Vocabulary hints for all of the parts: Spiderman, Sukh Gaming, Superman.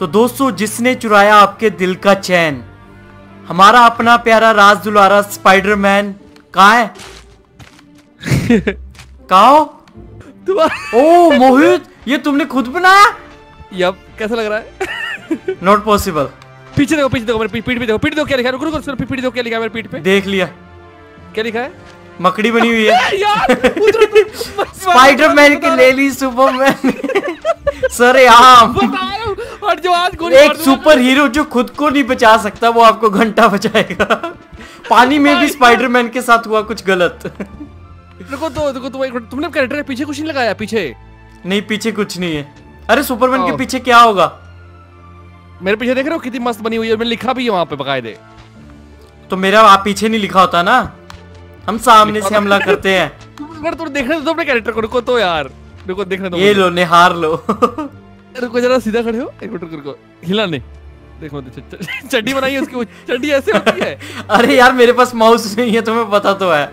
तो दोस्तों जिसने चुराया आपके दिल का चैन, हमारा अपना प्यारा राज दुलारा स्पाइडरमैन कहाँ है? कहाँ? ओ मोहित, ये तुमने खुद बनाया? यप, कैसा लग रहा है? Not possible. पीछे देखो, पीछे देखो, मेरे पीठ पे देखो, पीठ देखो क्या लिखा है, रुक रुक रुक, पीठ देखो क्या लिखा है मेरे पीठ पे। देख लिया क्या लिखा है? मकड़ी बनी हुई है यार। स्पाइडरमैन की ले ली सुपरमैन। सर यहाँ और जो आज एक सुपर हीरो जो खुद को नहीं बचा सकता वो आपको घंटा बचाएगा। पानी में भी स्पाइडरमैन के साथ हुआ कुछ गलत। देखो तो देखो, तुमने कैरेक्टर के पीछे कुछ नहीं लगाया? पीछे नहीं, पीछे कुछ नहीं है। अरे सुपरमैन के पीछे क्या होगा? मेरे पीछे देख रहे हो कितनी मस्त बनी हुई है, मैंने लिखा भी है वहाँ पे बकायदे। तो मेरा आप पीछे नहीं लिखा होता ना, हम सामने से हमला करते हैं। देखने दो अपने कैरेक्टर को, रुको तो यार, रुको देखने दो। ये लो निहार लो। रुको जरा, सीधा खड़े हो, एक मिनट रुको, हिला नहीं। देखो चड्डी बनाई है उसकी, चड्डी ऐसे होती है। अरे यार मेरे पास माउस नहीं है, तुम्हें पता तो है।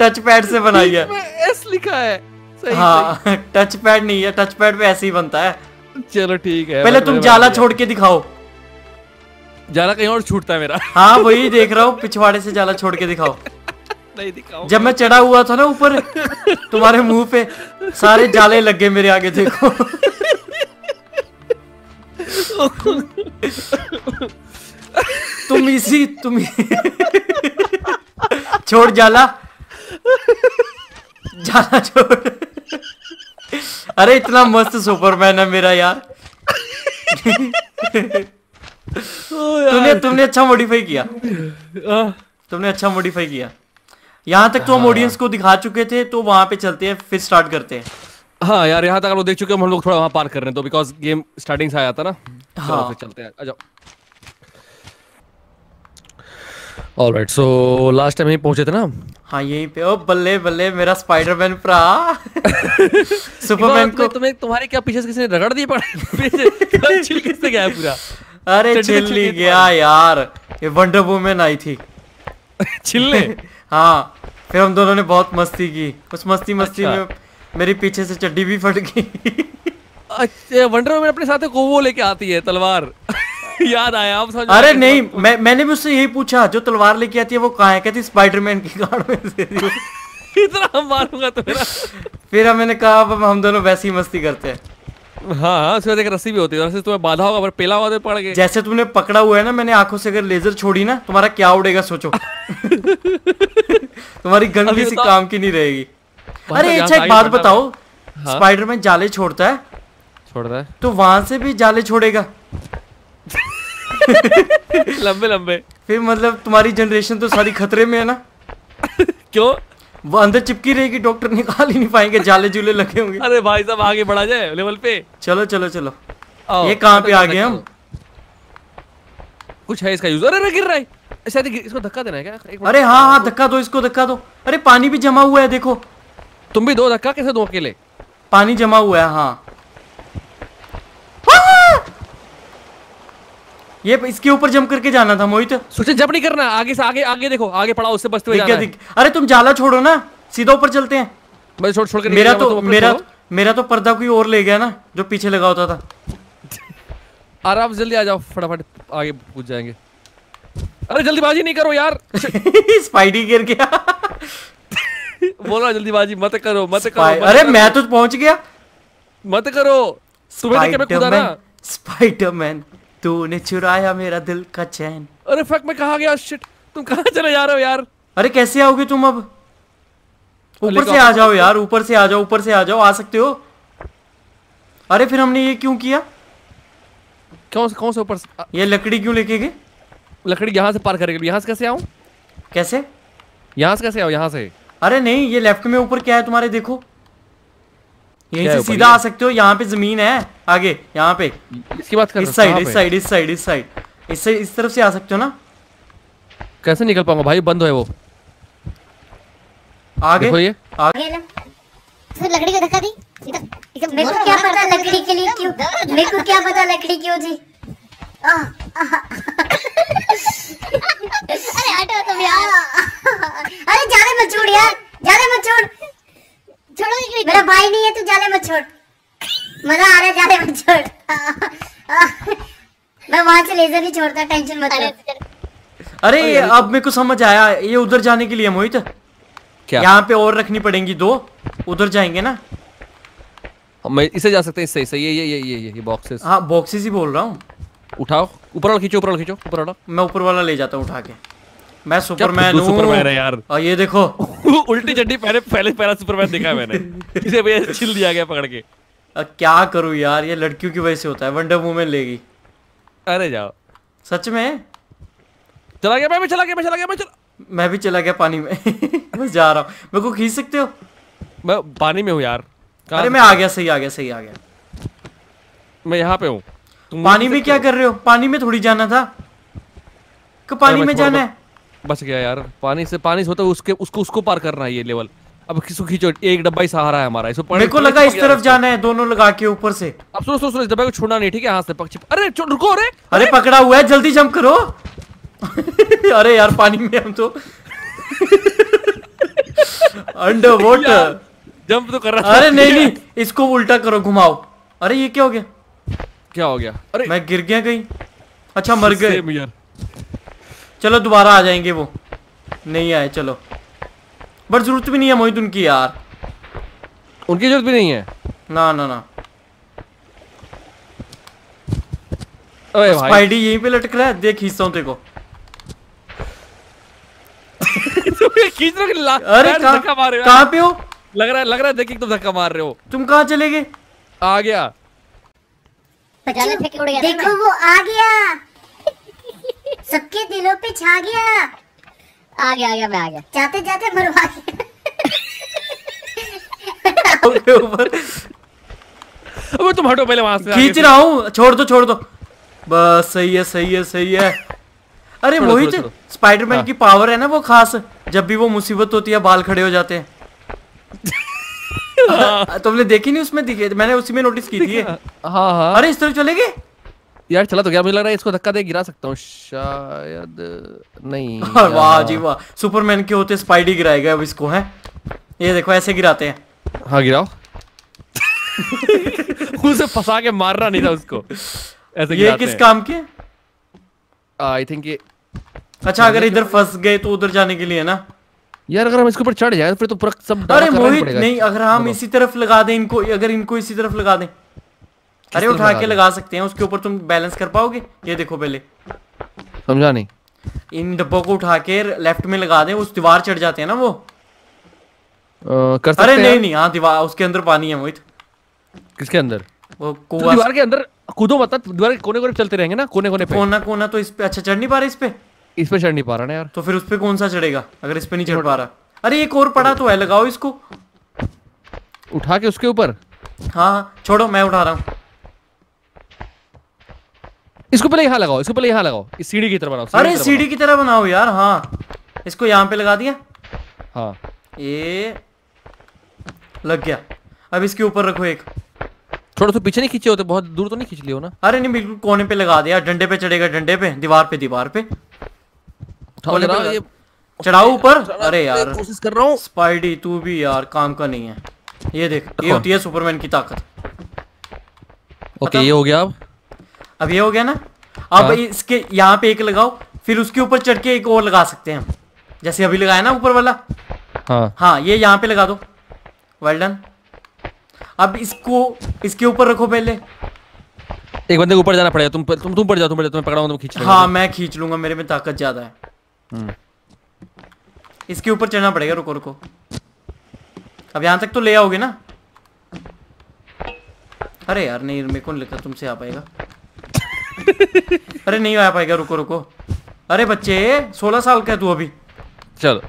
टच पैड से बनाई है, एस लिखा है। सही, हाँ सही। टच पैड नहीं है, टच पैड पे ऐसे ही बनता है। चलो ठीक है, पहले तुम जाला छोड़ के दिखाओ। जाला कहीं और छूटता है मेरा। हाँ वही देख रहा हूँ, पिछवाड़े से जाला छोड़ के दिखाओ। नहीं दिखाओ, जब मैं चढ़ा हुआ था ना ऊपर तुम्हारे मुंह पे, सारे जाले लग गए मेरे आगे, देखो। तुम छोड़ जाला, जाला छोड़। अरे इतना मस्त सुपरमैन है मेरा यार। तुमने अच्छा मॉडिफाई किया, तुमने अच्छा मॉडिफाई किया। यहाँ तक तो हम ऑडियंस को दिखा चुके थे, तो वहाँ पे चलते हैं, फिर स्टार्ट करते हैं। हाँ यार, यहाँ तक आप लोग देख चुके हैं, हम लोग थोड़ा वहाँ पार कर रहे हैं तो, बिकॉज गेम स्टार्टिंग से आया था ना। हाँ फिर चलते हैं, आ जाओ। ऑलराइट, सो लास्ट टाइम यहीं पहुंचे थे ना। हाँ यहीं पे। ओ बल्ले बल्ले मेरा स्पाइडरमैन भरा। सुपरमैन को तुम्हें, तुम्हारे क्या पीछे किसी ने रगड़ दिया? पड़ा छिल किससे गया पूरा? अरे छिल गया यार, ये वंडर वुमन आई थी छिलने। हाँ फिर हम दोनों ने बहुत मस्ती की, उस मस्ती अच्छा। में मेरी पीछे से चड्डी भी फट गई। अच्छा वंडर वुमन अपने साथ वो लेके आती है तलवार। याद आया आप? अरे नहीं, मैंने भी उससे यही पूछा, जो तलवार लेके आती है वो कहाँ है? कहती स्पाइडरमैन की गाड़ में से इतना मारूंगा तुम्हारा। फिर हमने कहा अब हम दोनों वैसी ही मस्ती करते हैं। हाँ उसके बाद एक रस्सी भी होती है, रस्सी तुम्हें बाधा होगा पर पेला हुआ तो पड़ गया। जैसे तुमने पकड़ा हुआ है ना, मैंने आंखों से अगर लेजर छोड़ी ना, तुम्हारा क्या उड़ेगा सोचो। तुम्हारी गन किसी काम की नहीं रहेगी। अरे अच्छा एक बात बताओ, स्पाइडरमैन जाले छोड़ता है, तो वहां से भी जाले छोड़ेगा लंबे लंबे। फिर मतलब तुम्हारी जनरेशन तो सारी खतरे में है ना। क्यों? वो अंदर चिपकी रहेगी, डॉक्टर निकाल ही नहीं पाएंगे, जाले जूले लगे होंगे। अरे भाई साहब आगे बढ़ा जाए लेवल पे। चलो चलो चलो, ये कहाँ पे आ गए हम? कुछ है इसका यूजर। अरे गिर रहा है, शायद इसको धक्का देना है क्या? अरे हाँ हाँ धक्का दो इसको, धक्का दो। अरे पानी भी जमा हुआ है देखो, तुम भी दो धक्का। कैसे दो? अकेले पानी जमा हुआ है। हाँ ये इसके ऊपर जम करके जाना था मोहित, सोचे जब नहीं करना। आगे से आगे, आगे देखो आगे पड़ा, उससे बचते हुए जाना है। अरे तुम जाला छोड़ो ना, सीधा ऊपर चलते हैं। बस छोड़ छोड़ के मेरा तो मेरा तो पर्दा कोई और ले गया ना, जो पीछे लगा होता था। अरे आप जल्दी आ जाओ, फटाफट आगे पूछ जाएंगे। अरे जल्दीबाजी नहीं करो यार। स्पाइडी गिर गया। बोला जल्दीबाजी मत करो, मत करो। अरे मैं तो पहुंच गया, मत करो। सुबह स्पाइडरमैन तूने चुराया मेरा दिल का चैन। अरे फक मैं कहाँ गया? शिट तुम कहाँ चले जा रहे हो यार? अरे कैसे आओगे तुम अब? ऊपर से आ जाओ यार, ऊपर से आ जाओ, ऊपर से आ जाओ, आ सकते हो। अरे फिर हमने ये क्यों किया? कौन से ऊपर से ये लकड़ी क्यों लेके गए? लकड़ी यहाँ से पार करेगी, यहाँ से कैसे आऊँ? कैसे यहाँ से कैसे आओ? यहाँ से? अरे नहीं, ये लेफ्ट में ऊपर क्या है तुम्हारे, देखो यहीं से सीधा आ सकते हो। यहाँ पे जमीन है आगे, यहाँ पे इसकी बात कर, इस तरफ से आ सकते हो ना। कैसे निकल पाऊंगा भाई, बंद है वो। आगे ये लकड़ी को धक्का दी। मेरे को क्या पता लकड़ी के लिए क्यों, मेरे को क्या पता लकड़ी क्यों जी। अरे हटो तुम यार, अरे जाने मत छोड़ यार, जाने मत छोड़। छोड़ो, मेरा भाई नहीं है, तू जाने मत छोड़। मजा आ रहा है बच्चों। मैं वहाँ से लेजर नहीं छोड़ता, टेंशन मत लो। अरे अब मेरे को समझ आया, ये उधर जाने के लिए मोहित क्या यहाँ पे और रखनी पड़ेंगी दो, उधर जाएंगे ना। मैं इसे जा सकते हैं, इससे इससे ये ये ये ये ये बॉक्सेस। हाँ बॉक्सेस ही बोल रहा हूँ। उठाओ ऊपर वाला, खींचो ऊपर वाला, खींचो ऊपर वाला। मैं ऊपर वाला ले जाता हूँ उठा के। मैं सुपरमैन हूँ। सुपरमैन है यार। और ये देखो उल्टी चड्डी पहले पहला सुपरमैन देखा मैंने। इसे भैया छिल दिया गया पकड़ के। क्या करूँ यार, ये लड़कियों की वजह से होता है। वंडर वूमेन लेगी। अरे जाओ सच में चला गया। मैं भी चला गया पानी में। मैं जा रहा हूँ, मेरे को खींच सकते हो? मैं पानी में हूँ यार। अरे मैं आ गया, सही आ गया, सही आ गया। मैं यहाँ पे हूँ। पानी में क्या कर रहे हो? पानी में थोड़ी जाना था कि पानी में जाना है। बच गया यार पानी से। पानी से होता है उसके उसको पार करना है ये लेवल। अब किसको खींचो, एक डब्बा ही सहारा है हमारा। मेरे को लगा इस तरफ जाना है, दोनों लगा के ऊपर से। अब सोच सोच, इस डब्बे को छोड़ना नहीं, ठीक है? हाथ से पक्षी। अरे रुको, अरे पकड़ा हुआ है, जल्दी जंप करो। अरे यार पानी में हम तो अंडर वाटर जंप तो कर रहा। अरे नहीं, इसको उल्टा करो, घुमाओ। अरे ये क्या हो गया, क्या हो गया? अरे मैं गिर गया कहीं। अच्छा मर गए, चलो दोबारा आ जाएंगे। वो नहीं आए, चलो। बट जरूरत भी नहीं है मोहित उनकी यार, उनकी जरूरत भी नहीं है। ना ना ना, ओए भाई स्पाइडी यहीं पे लटक रहा है, देख हिस्सों तेरे को। अरे कहाँ पे हो? लग रहा है देख तुम धक्का मार रहे हो। तुम कहाँ चले गए? आ गया, देखो वो आ गया। सबके दिलों पे छा गया। आ गया मैं आ गया, जाते जाते मरवा गया। अब तुम हटो पहले वहां से, खींच रहा हूँ। छोड़ दो बस। सही है। अरे मोहित स्पाइडरमैन की पावर है ना वो खास, जब भी वो मुसीबत होती है बाल खड़े हो जाते हैं। तुमने देखी नहीं? उसमें दिखे, मैंने उसी में नोटिस की थी। हाँ। अरे इस तरफ चले गए यार, चला तो गया। मुझे लग रहा है इसको धक्का दे गिरा सकता हूँ शायद। नहीं वाह जी वाह, सुपरमैन के होते स्पाइडी गिराएगा अब इसको। है ये देखो ऐसे गिराते हैं। हाँ गिराओ। उसे फंसा के मारना नहीं था उसको, ऐसे ये किस काम के? आई थिंक ये अच्छा, अगर इधर फंस गए तो उधर जाने के लिए ना यार। अगर हम इसके ऊपर चढ़ जाए फिर तो पूरा सब। अरे मोहित नहीं, अगर हम इसी तरफ लगा दें इनको, अगर इनको इसी तरफ लगा दें। अरे उठा के लगा सकते हैं उसके ऊपर, तुम बैलेंस कर पाओगे? ये देखो पहले, समझा नहीं। इन डब्बों को उठा के लेफ्ट में लगा दें, उस दीवार चढ़ जाते हैं ना वो। कर सकते हैं? अरे नहीं, हाँ दीवार, उसके अंदर पानी है मोहित। किसके अंदर? वो दीवार के अंदर कूदो मत, दीवार के कोने-कोने चलते रहेंगे ना, कोने-कोने पे। कोना तो इस पे अच्छा चढ़ नहीं पा रहा, इस पे चढ़ नहीं पा रहा ना यार। तो फिर उस पे कौन सा चढ़ेगा अगर इस पे नहीं चढ़ पा रहा? अरे एक और पड़ा तो है, लगाओ इसको उठा के उसके ऊपर। हाँ छोड़ो, मैं उठा रहा हूँ इसको। पहले यहाँ लगाओ, इसको पहले यहाँ लगाओ, इस सीढ़ी की तरह बनाओ। अरे सीढ़ी की तरह बनाओ यार। हाँ इसको यहाँ पे लगा दिया। हाँ ये लग गया। अब इसके ऊपर रखो एक। थोड़ा सा पीछे नहीं खींचे हो तो, बहुत दूर तो नहीं खींच लियो ना? अरे नहीं, बिल्कुल कोने पे लगा दिया। डंडे पे चढ़ेगा, डंडे पे, दीवार पे चढ़ाओ ऊपर। अरे यार कोशिश कर रहा हूँ। स्पाइडी तू भी यार काम का नहीं है। ये देख, ये होती है सुपरमैन की ताकत। ओके ये हो गया। अब ये हो गया ना। अब इसके यहाँ पे एक लगाओ, फिर उसके ऊपर चढ़ के एक और लगा सकते हैं हम, जैसे अभी लगाया ना ऊपर वाला। हाँ ये यहाँ पे लगा दो। Well done. अब इसको इसके ऊपर रखो पहले। एक बंदे को ऊपर जाना पड़ेगा। तुम पड़ जाओ, तुम पड़ जाओ, तुम्हें पकड़ाऊं तो खींच लूंगा। हाँ मैं खींच लूंगा, मेरे में ताकत ज्यादा है। इसके ऊपर चढ़ना पड़ेगा। रुको। अब यहाँ तक तो ले आओगे ना? अरे यार नहीं, मेरे को नहीं लगता तुमसे आ पाएगा। अरे नहीं आ पाएगा। रुको। अरे बच्चे 16 साल का है तू अभी। चल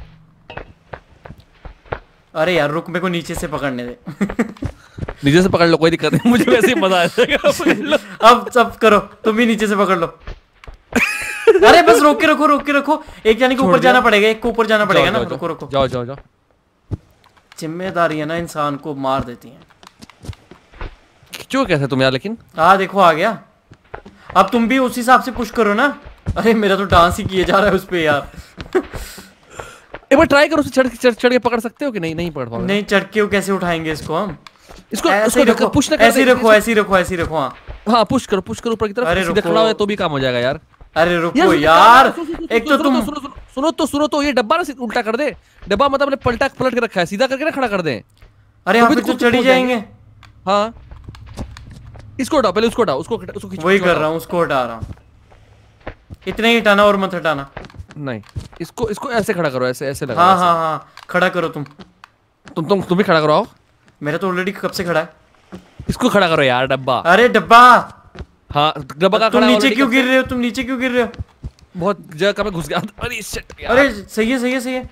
अरे यार रुक, मेरे को नीचे से पकड़ने दे। नीचे से पकड़ लो, कोई दिक्कत नहीं, मुझे वैसे ही मजा आ जाएगा। अब सब करो, तुम भी नीचे से पकड़ लो। अरे बस रोक के रखो। एक जाने को ऊपर जाना पड़ेगा, एक को ऊपर जाना पड़ेगा ना। रुको। जाओ। जिम्मेदारी है ना, इंसान को मार देती है। क्यों कैसे तुम यार, लेकिन हाँ देखो आ गया। अब तुम भी उसी हिसाब से पुश करो ना। अरे मेरा तो डांस ही किया जा रहा है उस पे यार। एक बार ट्राई करो, उसे चढ़ के पकड़ सकते हो कि नहीं? नहीं पकड़ पाओगे। नहीं चढ़ के कैसे उठाएंगे इसको हम? इसको ऐसे रखो, पुश ऐसे रखो। हां पुश करो ऊपर की तरफ। सीधा खड़ा हो तो भी काम हो जाएगा यार। अरे रुको यार, एक तो तुम सुनो तो ये डब्बा ना उल्टा कर दे। डब्बा मतलब हमने पलटा पलट के रखा है, सीधा करके ना खड़ा कर दे। अरे हम भी तो चढ़ी जाएंगे। हां इसको हटाओ, पहले उसको हटाओ। उसको वही कर रहा हूं, उसको हटा रहा हूं। इतना ही हटाना और मत हटाना। नहीं इसको ऐसे खड़ा करो, ऐसे लगाओ। हां हां हां खड़ा करो। तुम भी खड़ा कराओ। मेरा तो ऑलरेडी कब से खड़ा है। इसको खड़ा करो यार डब्बा। अरे डब्बा। हां डब्बा का खड़ा। तुम नीचे क्यों गिर रहे हो? बहुत जगह में घुस गया। अरे शिट यार। अरे सही है।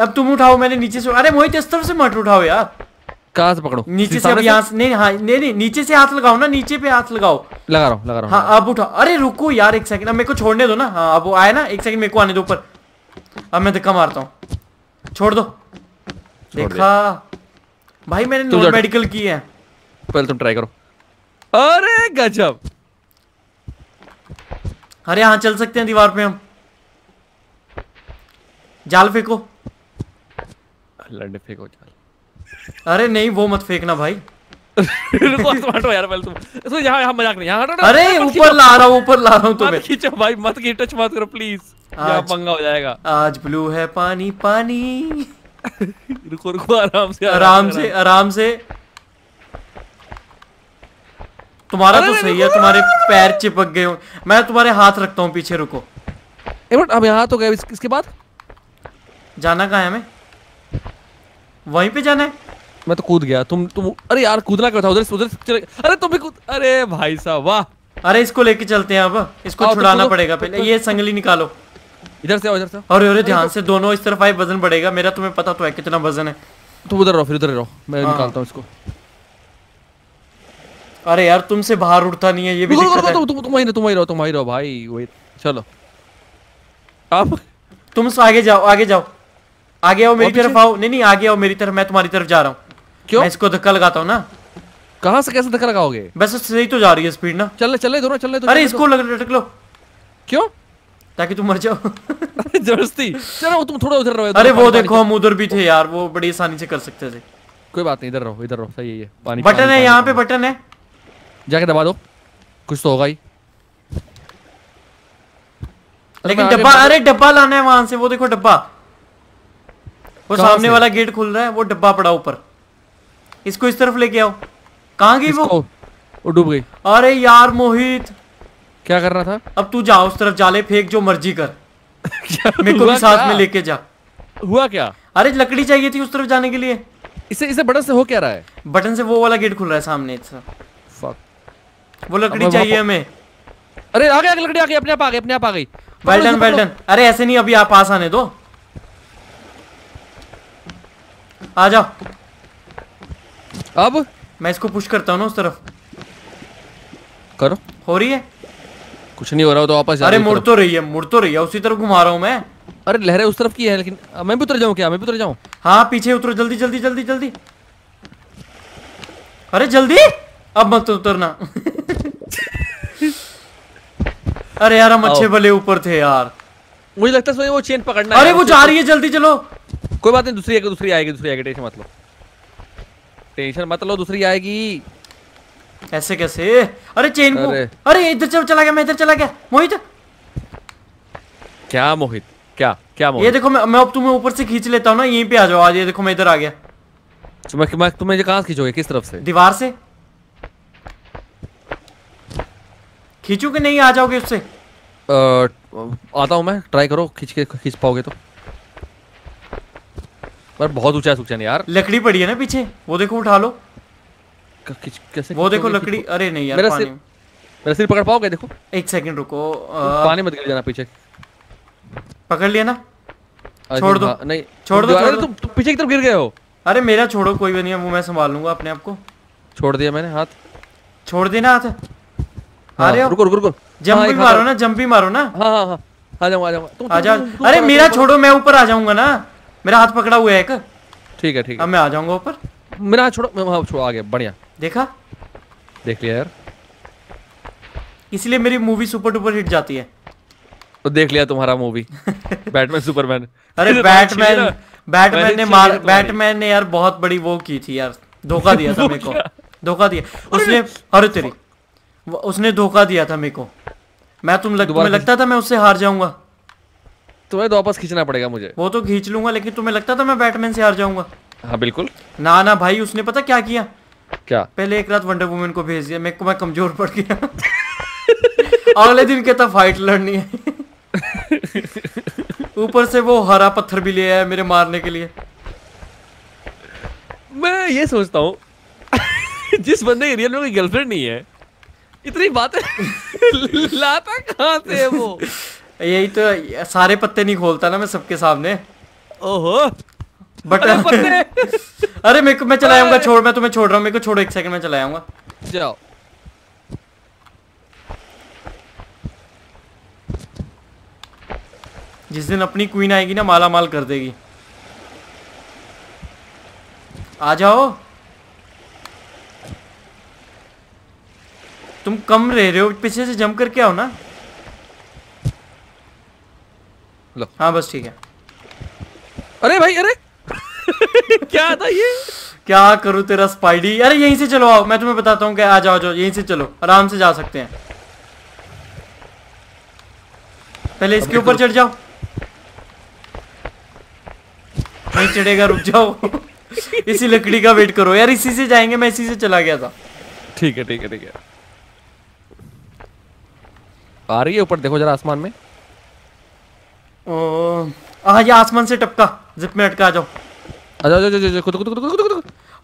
अब तुम उठाओ, मैंने नीचे से। अरे मोहित इस तरफ से मत उठाओ यार। कहाँ से पकड़ो? नीचे से। अब यहाँ से नहीं। हाँ नहीं, नीचे से हाथ लगाओ ना, नीचे पे हाथ लगाओ। लगा रहा हूँ। हाँ अब उठाओ। अरे रुको यार एक सेकंड, अब मेरे को छोड़ने दो ना। हाँ अब वो आया ना, एक सेकंड मेरे को आने दो ऊपर। अब मैं धक्का मारता हूँ। छोड़ दो। देखा भाई मैंने नॉन मेडिकल की है। पहले तुम ट्राई करो। अरे गजब। अरे हाँ चल सकते हैं दीवार पे हम। जाल फेंको। फेंको जाल। अरे नहीं वो मत फेंकना भाई। हटो यार पहले तुम। इसको यहाँ मजाक नहीं। अरे ऊपर ला रहा हूँ तुम्हें। खींचो भाई मत, की टच मत करो प्लीज, यहाँ पंगा हो जाएगा। आज ब्लू है पानी। रुको आराम से। तुम्हारा तो सही है, तुम्हारे पैर चिपक गए। मैं तुम्हारे हाथ रखता हूँ पीछे। रुको अब यहाँ तो गए, इसके बाद जाना कहाँ है हमें? वहीं पे जाना है। मैं तो कूद गया। तुम अरे यार कूदना क्या था? उधर। अरे तुम भी कूद। अरे भाई साहब वाह। अरे इसको लेके चलते हैं, अब इसको छुड़ाना पड़ेगा। पहले ये संगली निकालो। इधर से। अरे ध्यान से, दोनों इस तरफ आए। वजन बढ़ेगा मेरा, तुम्हें पता तो है कितना वजन है। तुम उधर रहो, फिर उधर रहो, मैं निकालता हूँ इसको। अरे यार तुमसे बाहर उठता नहीं है ये भी। तुम वहीं रहो भाई, वही चलो। अब तुम आगे जाओ। आगे आओ मेरी तरफ। आओ नहीं आगे आओ मेरी तरफ। मैं तुम्हारी तरफ जा रहा हूँ। क्यों? मैं इसको धक्का लगाता हूँ ना। कहाँ से कैसे धक्का लगाओगे? बस सही तो जा रही है स्पीड ना। चल ले। अरे इसको लटक लो। क्यों? ताकि तुम मर जाओ। जबरदस्ती। चलो तुम थोड़ा उधर रहो। अरे वो देखो हम उधर भी थे यार, वो बड़ी आसानी से कर सकते थे। कोई बात नहीं, इधर रहो। सही है। पानी बटन है यहाँ पे, बटन है, जाके दबा दो, कुछ तो होगा ही। लेकिन डब्बा, अरे डब्बा लाना है वहां से। वो देखो डब्बा, वो सामने वाला गेट खुल रहा है, वो डब्बा पड़ा ऊपर। इसको इस तरफ लेके आओ। कहाँ गई वो डूब गई। अरे यार मोहित क्या कर रहा था? अब तू जा उस तरफ, जाले फेंक जो मर्जी कर। मेरे को भी साथ में लेके जा। हुआ क्या? अरे लकड़ी चाहिए थी उस तरफ जाने के लिए। इसे बटन से हो क्या रहा है? बटन से वो वाला गेट खुल रहा है सामने। वो लकड़ी चाहिए हमें। अरे आ गया लकड़ी, अपने आप आ गई। Well done. अरे ऐसे नहीं, अभी आप पास आने दो। आ जाओ। अब मैं इसको पुश करता हूँ ना उस तरफ। करो। हो रही है? कुछ नहीं हो रहा हो तो वापस। अरे मुड़ तो रही है, उसी तरफ घुमा रहा हूँ मैं। अरे लहरें उस तरफ की है, लेकिन मैं भी उतर जाऊँ क्या? हाँ पीछे उतरो, जल्दी। अरे जल्दी, अब मत उतरना। अरे यार हम अच्छे भले ऊपर थे यार। मुझे लगता है वो चेन पकड़ना। अरे वो जा रही है, जल्दी चलो। कोई बात नहीं, दूसरी आएगी। टेंशन मत लो, दूसरी आएगी। ऐसे कैसे? अरे चेन को। अरे इधर चला गया मैं। मोहित क्या? ये देखो मैं अब तुम्हें ऊपर से खींच लेता हूँ ना, यहीं पे आ जाओ। आज ये देखो मैं इधर आ गया। तुम्हें कहाँ से खींचोगे? किस तरफ से? दीवार से खींचू के नहीं आ जाओगे उससे? आता हूँ मैं, ट्राई करो। खींच पाओगे तो, पर बहुत ऊंचा है यार। लकड़ी पड़ी है ना पीछे, वो देखो उठा लो। कैसे? वो देखो लकड़ी। अरे नहीं यार, मेरा सिर पकड़ पाओगे? देखो एक सेकंड रुको। पानी मत गिर जाना। पीछे पकड़ लिया ना। छोड़ दो। अरे तुम पीछे की तरफ गिर गए हो। अरे मेरा छोड़ो, कोई भी नहीं है, वो मैं संभाल लूंगा अपने आप को। छोड़ दिया मैंने हाथ। छोड़ देना हाथ। अरे रुको, जंप भी मारो ना। हाँ आ जाऊंगा। अरे मेरा छोड़ो, मैं ऊपर आ जाऊंगा ना। मेरा हाथ पकड़ा हुआ है एक। ठीक है। अब मैं आ जाऊंगा ऊपर। मेरा हाथ छोड़ो। मैं वहां छोड़ो आगे। बढ़िया, देख लिया यार। इसलिए मेरी मूवी सुपर डुपर हिट जाती है। तो देख लिया तुम्हारा मूवी। Batman Superman. अरे बैटमैन बैटमैन ने यार बहुत बड़ी वो की थी यार, धोखा दिया था मेरे को, धोखा दिया उसने। अरे तेरी, उसने धोखा दिया था मेरे को। मैं तुम्हें लगता था मैं उससे हार जाऊंगा? तुम्हें वापस खींचना पड़ेगा मुझे। वो तो खींच लूंगा, लेकिन तुम्हें लगता था मैं बैटमैन से हार जाऊंगा? हाँ बिल्कुल। ना ना भाई, उसने पता क्या किया? क्या? पहले एक रात वंडर वुमन को भेज दिया। मेरे को, मैं कमजोर पड़ गया। अगले दिन कहता फाइट लड़नी है। ऊपर से वो हरा पत्थर भी ले आया मेरे मारने के लिए। मैं ये सोचता हूँ जिस बंदे की रियल में कोई गर्लफ्रेंड नहीं है, इतनी बातें लाता कहाँ से है वो? यही तो, सारे पत्ते नहीं खोलता ना मैं सबके सामने। ओहो बट अरे मेरे को, मैं चला आऊंगा, छोड़, मैं तुम्हें छोड़ रहा हूँ, मेरे को छोड़ो एक सेकंड, मैं चला आऊंगा, जाओ। जिस दिन अपनी क्वीन आएगी ना, माला माल कर देगी। आ जाओ। तुम कम रह रहे हो, पीछे से जंप करके आओ ना। लो। हाँ बस ठीक है। अरे भाई, अरे क्या था ये? क्या करूं तेरा स्पाइडी। अरे यहीं से चलो, आओ, मैं तुम्हें बताता हूँ। क्या? आ जाओ, जाओ यहीं से चलो, आराम से जा सकते हैं। पहले इसके ऊपर चढ़ जाओ। नहीं चढ़ेगा, रुक जाओ। इसी लकड़ी का वेट करो यार, इसी से जाएंगे। मैं इसी से चला गया था। ठीक है ठीक है ठीक है। आ रही है ऊपर, देखो जरा आसमान में। हाँ ये आसमान से टपका, जिप में अटका। जाओ कूद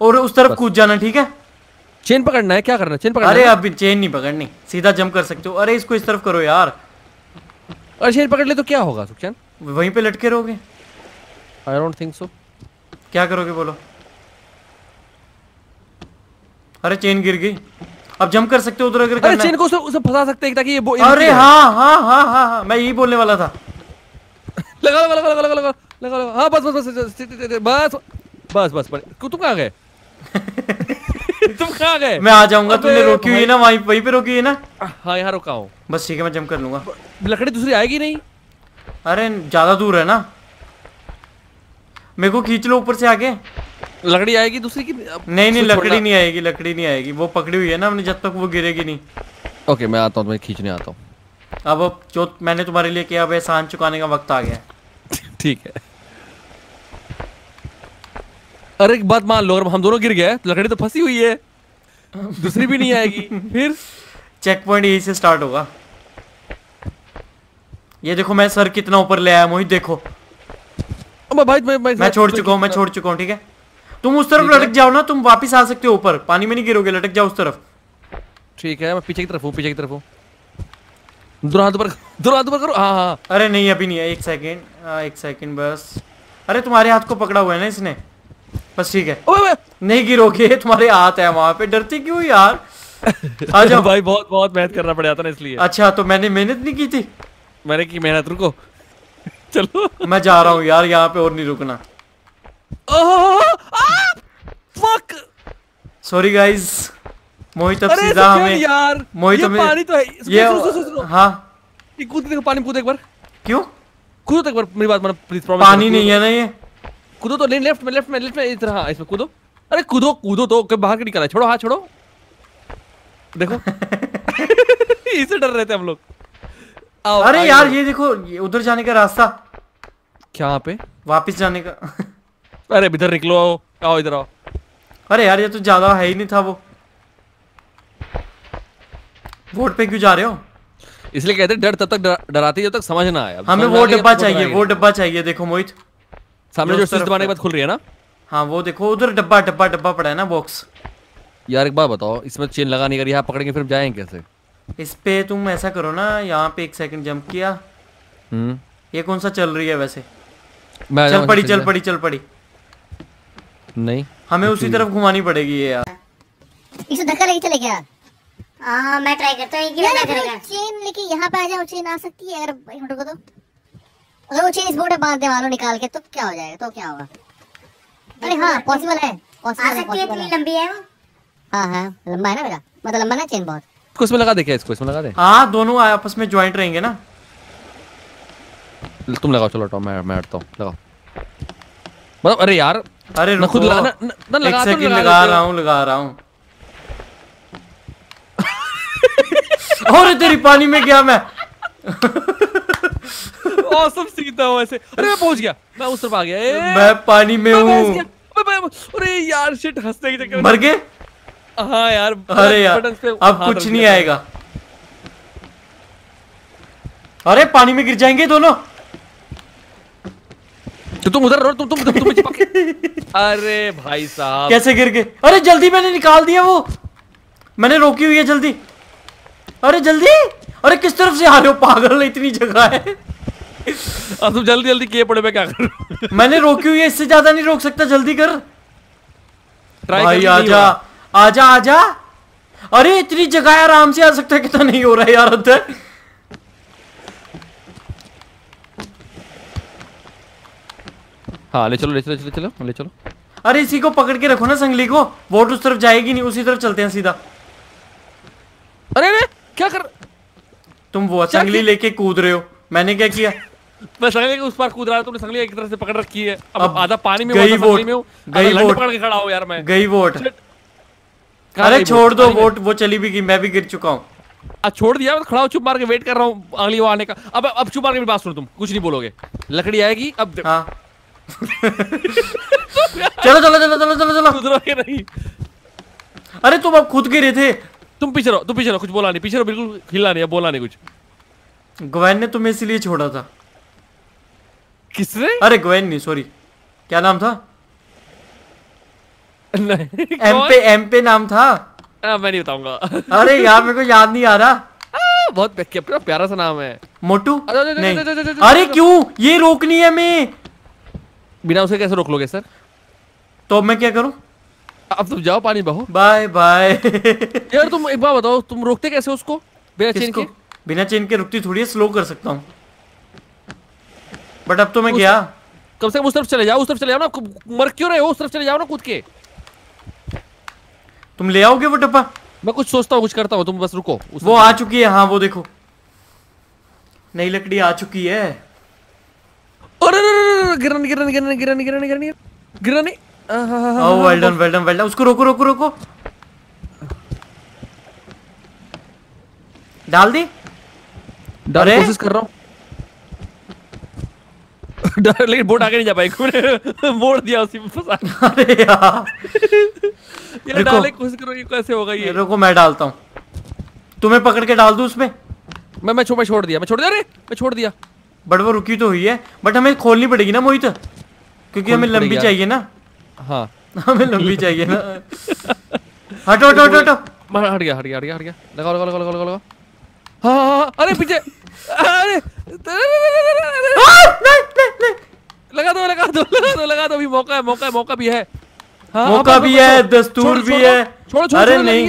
और उस तरफ कूद जाना, ठीक है? चेन पकड़ना है, क्या करना? चेन पकड़ना। अरे अभी चेन नहीं पकड़नी, सीधा जंप कर सकते हो। अरे इसको इस तरफ करो यार। अरे चेन पकड़ ले तो क्या होगा सुखचैन? वहीं पे लटके रहोगे। I don't think so. क्या करोगे बोलो? अरे चेन गिर गई, अब जंप कर सकते हो उधर अगर करना। अरे चेन को उसमें फंसा सकते हैं ताकि ये अरे हाँ हाँ हाँ हाँ हाँ, मैं यही बोलने वाला था। लगा लगा लगा लगा लगा लगा लगा। हाँ बस बस बस बस बस बस बस। तुम कहाँ गए? तुम कहाँ गए? मैं आ जाऊंगा। तुमने रोकी हुई ना, वहीं पे रोकी है ना। हाँ यहाँ रोका हूँ। बस ठीक है, मैं जंप कर लूंगा। लकड़ी दूसरी आएगी नहीं? अरे ज्यादा दूर है ना, मेरे को खींच लो ऊपर से आगे। लकड़ी आएगी दूसरी की? नहीं नहीं, लकड़ी नहीं आएगी, लकड़ी नहीं आएगी। वो पकड़ी हुई है ना हमने, जब तक वो गिरेगी नहीं। ओके मैं आता हूँ, तुम्हें खींचने आता हूँ। अब जो मैंने तुम्हारे लिए किया, अब एहसान चुकाने का वक्त आ गया है। ठीक है। अरे एक बात मान लो, हम दोनों गिर गए, लकड़ी तो फंसी हुई है, दूसरी भी नहीं आएगी। फिर चेक पॉइंट यही से स्टार्ट होगा। ये देखो मैं सर कितना ऊपर ले आया मोहित, देखो। भाई मैं छोड़ चुका हूँ, मैं छोड़ चुका हूँ। ठीक है तुम उस तरफ लटक जाओ ना, तुम वापस आ सकते हो ऊपर, पानी में नहीं गिरोगे, लटक जाओ उस तरफ। ठीक है मैं पीछे की तरफ हूँ, पीछे की तरफ हूँ। दोनों हाथ ऊपर करो। हाँ हाँ। अरे नहीं अभी नहीं है, एक सेकंड बस। अरे तुम्हारे हाथ को पकड़ा हुआ है ना इसने, बस ठीक है। नहीं गिरोगे, तुम्हारे हाथ है वहाँ पे, डरते क्यों यार? आ जाओ भाई, बहुत बहुत मेहनत करना पड़ जाता ना इसलिए। अच्छा तो मैंने मेहनत नहीं की थी। मैंने की मेहनत, रुको चलो। मैं जा रहा हूँ यार यहाँ पे, और नहीं रुकना। सॉरी गाइज, मोहित अब सीधा हमें यार, मोहित ये पानी तो है। सुनो। हाँ कूद, देखो पानी कूद एक बार। क्यों कूदो एक बार, मेरी बात मानो प्लीज। पानी नहीं है ना ये, कूदो तो। नहीं लेफ्ट में इधर। हाँ इसमें कूदो। अरे कूदो तो, बाहर के निकाला। छोड़ो हाथ, छोड़ो देखो। इससे डर रहे थे हम लोग। अरे यार ये देखो, उधर जाने का रास्ता। क्या पे वापस जाने का? अरे इधर निकलो, आओ इधर आओ। अरे यार ये तो ज्यादा है ही नहीं था। वो वोट पे क्यों जा रहे हो? इसलिए कहते हैं डर तब तक डराती है जब तक समझ ना आए। हमें वो डब्बा चाहिए, वो डब्बा चाहिए। देखो मोहित सामने जो स्विच दबाने के बाद खुल रही है ना। हाँ वो देखो उधर डब्बा पड़ा है ना, बॉक्स। यार एक बार बताओ, इसमें चेन लगाने का, यहाँ पकड़ेंगे फिर जाएंगे कैसे इस पे? तुम ऐसा करो ना, यहाँ पे एक सेकंड जंप किया। ये कौन सा चल रही है वैसे? चल पड़ी। नहीं हमें उसी तरफ घुमानी पड़ेगी ये यार। इसको धक्का लगे चले क्या? मैं ट्राई करता हूँ। चेन लेके यहाँ पे आ जाओ, चेन आ सकती है अगर हम रुको तो। अगर वो चेन इस बोर्ड पे बांध दे वालों निकाल के, तो क्या हो जाएगा? तो क्या होगा? अरे हाँ पॉसिबल है, इतनी लंबी है। हाँ हाँ लंबा है ना मेरा, मतलब लंबा ना चेन बहुत। इसमें लगा दे क्या? इसको इसमें लगा दे। हाँ दोनों आपस में ज्वाइंट रहेंगे ना। तुम लगाओ, चलो मैं हटता हूँ, लगाओ। मतलब अरे यार अरे मैं खुद लगा रहा हूँ और तेरी पानी में गया मैं ऑसम सीन था वैसे। अरे मैं पहुंच गया, मैं उस तरफ आ गया, मैं पानी में हूँ। अरे यार शिट, हंसने के चक्कर में मर गए। हाँ यार, अरे यार अब कुछ नहीं आएगा। अरे पानी में गिर जाएंगे दोनों। तो तुम उधर रहो, तुम अरे भाई साहब कैसे गिर गए। अरे जल्दी मैंने निकाल दिया, वो मैंने रोकी हुई है जल्दी। अरे जल्दी, अरे किस तरफ से आ रहे हो पागल, इतनी जगह है। अब तुम जल्दी जल्दी किए पड़े, मैं क्या कर मैंने रोकी हुई है, इससे ज्यादा नहीं रोक सकता, जल्दी कर भाई। आजा आजा आजा, अरे इतनी जगह है आराम से आ सकता है, कितना नहीं हो रहा है यार अंदर। हाँ ले चलो। अरे इसी को पकड़ के रखो ना संगली को, वोट उस तरफ जाएगी नहीं, उसी तरफ चलते हैं सीधा। अरे ने? क्या कर तुम, वो संगली लेके कूद रहे हो। मैंने क्या किया, मैं संगली के उस पार कूद रहा था, तुमने संगली एक तरफ से पकड़ रखी है। अब आधा पानी में गई, वोट पकड़ के खड़ा हो यार मैं, गई वोट। अरे छोड़ दो वोट, वो चली भी गई, मैं भी गिर चुका हूँ। छोड़ दिया, खड़ा हो चुप मार के, वेट कर रहा हूँ अगली वो आने का। अब चुप मार के बात सुनो, तुम कुछ नहीं बोलोगे, लकड़ी आएगी अब। चलो उधर के नहीं। अरे तुम अब खुद गिरे थे, तुम पीछे रहो, कुछ बोला नहीं, पीछे रहो, बिल्कुल हिलना नहीं, बोला नहीं कुछ। गवैन ने तुम्हें इसलिए छोड़ा था। किसने? अरे गवैन नहीं, सॉरी, क्या नाम था? एमपे नाम था। मैं नहीं बताऊंगा। अरे यार मेरे को याद नहीं आ रहा। बहुत प्यारा सा नाम है, मोटू। अरे क्यों ये रोकनी है, मैं बिना उसे कैसे रोक लोगे सर? तो मैं क्या करूं? अब तुम जाओ पानी बहो, बाय बाय। यार तुम एक बार बताओ, तुम रोकते कैसे उसको? बिना चेन के रुकती थोड़ी है, स्लो कर सकता हूं। बट अब तो मैं गया, कम से कम उस तरफ चले जाओ, ना, मर क्यों रहे हो, उस तरफ चले जाओ ना कूद के। तुम ले आओगे वो डब्बा? मैं कुछ सोचता हूँ, कुछ करता हूँ, तुम बस रुको। वो आ चुकी है, हाँ वो देखो नई लकड़ी आ चुकी है। गिरने उसको रोको। डाल दी, कोशिश कर रहा हूँ लेकिन बोट आगे नहीं जा पाई, बोट दिया उसी में फंसा। अरे यार डालने की कोशिश करो, ये कैसे होगा ये? रुको मैं डालता हूँ, तुम्हें पकड़ के डाल दूँ उसमें। मैं छोड़ दिया। बट वो रुकी तो हुई है, बट हमें खोलनी पड़ेगी ना मोहित, क्योंकि हमें लंबी चाहिए ना। हाँ हमें लंबी चाहिए ना। हट गया। लगाओ। हाँ, अरे पीछे, अरे लगा दो, अभी मौका भी है। हाँ मौका भी है, दस्तूर भी है। अरे नहीं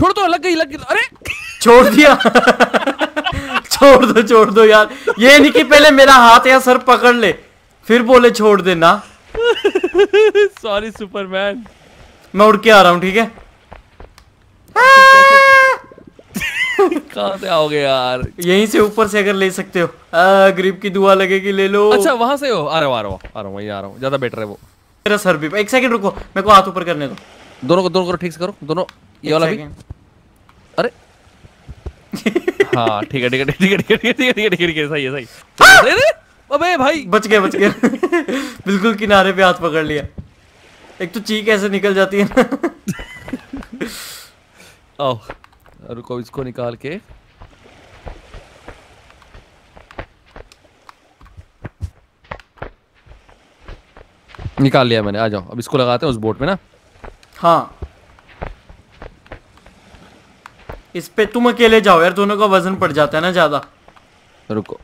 छोड़ दो, लग गई। अरे छोड़ दिया, छोड़ दो यार। ये नहीं कि पहले मेरा हाथ या सर पकड़ ले, फिर बोले छोड़ देना। सॉरी सुपरमैन, मैं उड़ के आ रहा हूँ, ठीक है? कहाँ से आओगे यार? यहीं से ऊपर से अगर ले सकते हो, गरीब की दुआ लगेगी, ले लो। अच्छा वहां से हो? आ रहा हूँ, वहीं आ रहा हूँ, ज्यादा बेटर है वो। मेरा सर भी, एक सेकंड रुको, मेरे को हाथ ऊपर करने दो। दोनों को ठीक से करो, दोनों ये वाला भी। अरे हाँ ठीक है, सही। अबे भाई बच गए। बिल्कुल किनारे पे हाथ पकड़ लिया, एक तो चीख ऐसे निकल जाती है ना। रुको इसको निकाल के, निकाल लिया मैंने। आ जाओ, अब इसको लगाते हैं उस बोट में ना। हाँ इस पे तुम अकेले जाओ यार, दोनों का वजन पड़ जाता है ना ज्यादा। रुको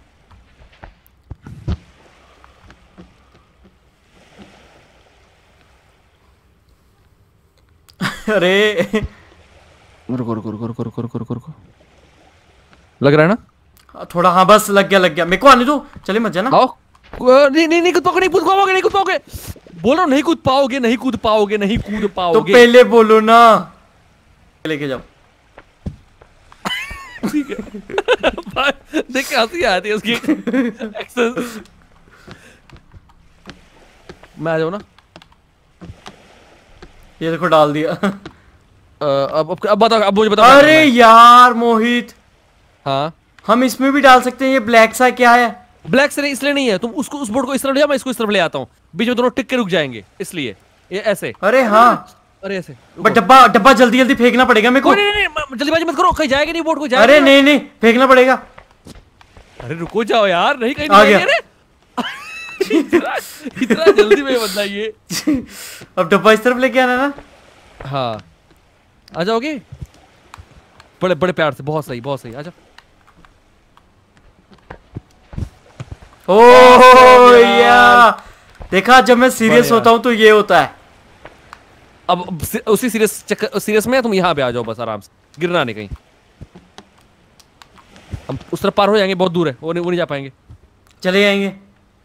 अरे रुको। लग रहा है ना थोड़ा? हाँ बस लग गया। मेरे को आने दो, चले मत जाना। नहीं कूद पाओगे, नहीं कूद पाओगे। बोलो नहीं कूद पाओगे तो पहले बोलो ना। लेके जाओ, ठीक है? देख के हंसी आती है उसकी। मैं आ जाऊँ ना। ये देखो डाल दिया। अब बताओ, अब मुझे बताओ। अरे यार मोहित, हाँ हम इसमें भी डाल सकते हैं। ये ब्लैक सा क्या है? ब्लैक सा इसलिए नहीं है, तुम उसको उस बोर्ड को इस तरफ ले जाओ, मैं इसको इस तरफ ले आता हूँ, बीच में दोनों टिक के रुक जाएंगे, इसलिए ये ऐसे। अरे हाँ, अरे ऐसे। बट डब्बा डब्बा जल्दी जल्दी फेंकना पड़ेगा मेरे को। नहीं जल्दीबाजी मत करो, कहीं जाएगा नहीं बोर्ड को। अरे नहीं नहीं फेंकना पड़ेगा। अरे रुको जाओ यार, नहीं कहीं इतना जल्दी में बदला ये। अब डब्बा इस तरफ लेके आना ना। हाँ आ जाओगे बड़े बड़े प्यार से। बहुत सही बहुत सही, आ जाओ। ओह यार देखा, जब मैं सीरियस होता हूँ तो ये होता है। अब उसी सीरियस में तुम यहाँ पे आ जाओ, बस आराम से, गिरना नहीं कहीं। हम उस तरफ पार हो जाएंगे, बहुत दूर है, वो नहीं जा पाएंगे। चले जाएंगे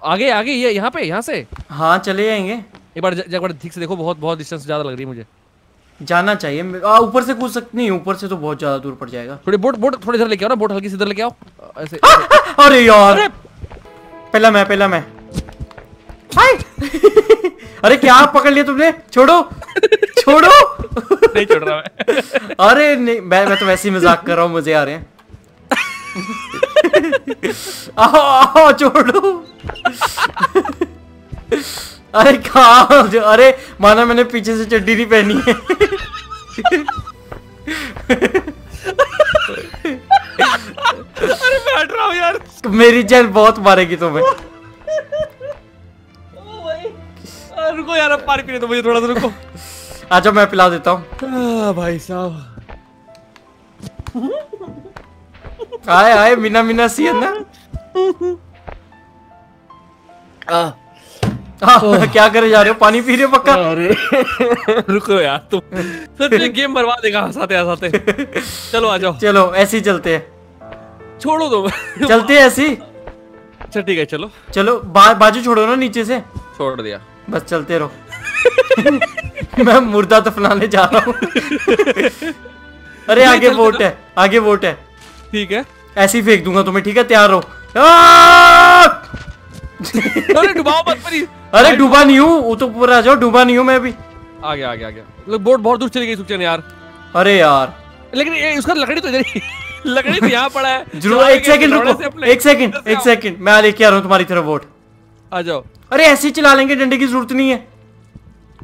आगे आगे, ये यहाँ पे, यहाँ से। हाँ चले जाएंगे। एक बार ठीक से देखो, बहुत बहुत डिस्टेंस ज़्यादा लग रही है मुझे। जाना चाहिए ऊपर से, कूद सकते नहीं, ऊपर से तो बहुत ज़्यादा दूर पड़ जाएगा। थोड़ी बोट थोड़ी इधर लेके आओ ना, बोट हल्की सीधर लेके आओ ऐसे। अरे यार पहला मैं अरे क्या पकड़ लिया तुमने? छोड़ो छोड़ो। नहीं छोड़ रहा मैं। अरे नहीं, मैं तो वैसे ही मजाक कर रहा हूँ, मजे आ रहे हैं। आओ आओ छोड़ो। अरे कहा, अरे माना मैंने पीछे से चड्डी नहीं पहनी है। अरे मैं हट रहा हूँ यार, मेरी जान बहुत मारेगी तुम्हें। तो रुको यार, अब पानी पीने तो मुझे थोड़ा सा रुको। अच्छा मैं पिला देता हूँ भाई साहब। आए आए मीना मीना सी है ना। क्या करे जा रहे हो? पानी पी रहे हो पक्का? रुको यार तुम सर, गेम बर्बाद हो जाएगा हंसाते हंसाते। चलो आ जाओ, चलो ऐसे ही चलते हैं। छोड़ो दो, चलते हैं ऐसे। अच्छा ठीक है, चलो चलो। बाजू छोड़ो ना, नीचे से छोड़ दिया, बस चलते रहो। मैं मुर्दा दफनाने जा रहा हूँ। अरे आगे वोट है, आगे वोट है। ठीक है ऐसे ही फेंक दूंगा तुम्हें, ठीक है? तैयार रहो। अरे डुबाओ मत प्लीज। अरे डूबा नहीं हूँ, वो तो पूरा जाओ, डूबा नहीं हूँ मैं अभी। आ गया लोग, बोट बहुत दूर चली गई सुखचैन यार। अरे यार लेकिन उसका लकड़ी तो इधर ही, लकड़ी तो यहाँ पड़ा है। जरूर एक सेकंड मैं लेके आ रहा हूँ तुम्हारी तरफ बोट, आ जाओ। अरे ऐसे ही चला लेंगे, डंडे की जरूरत नहीं है।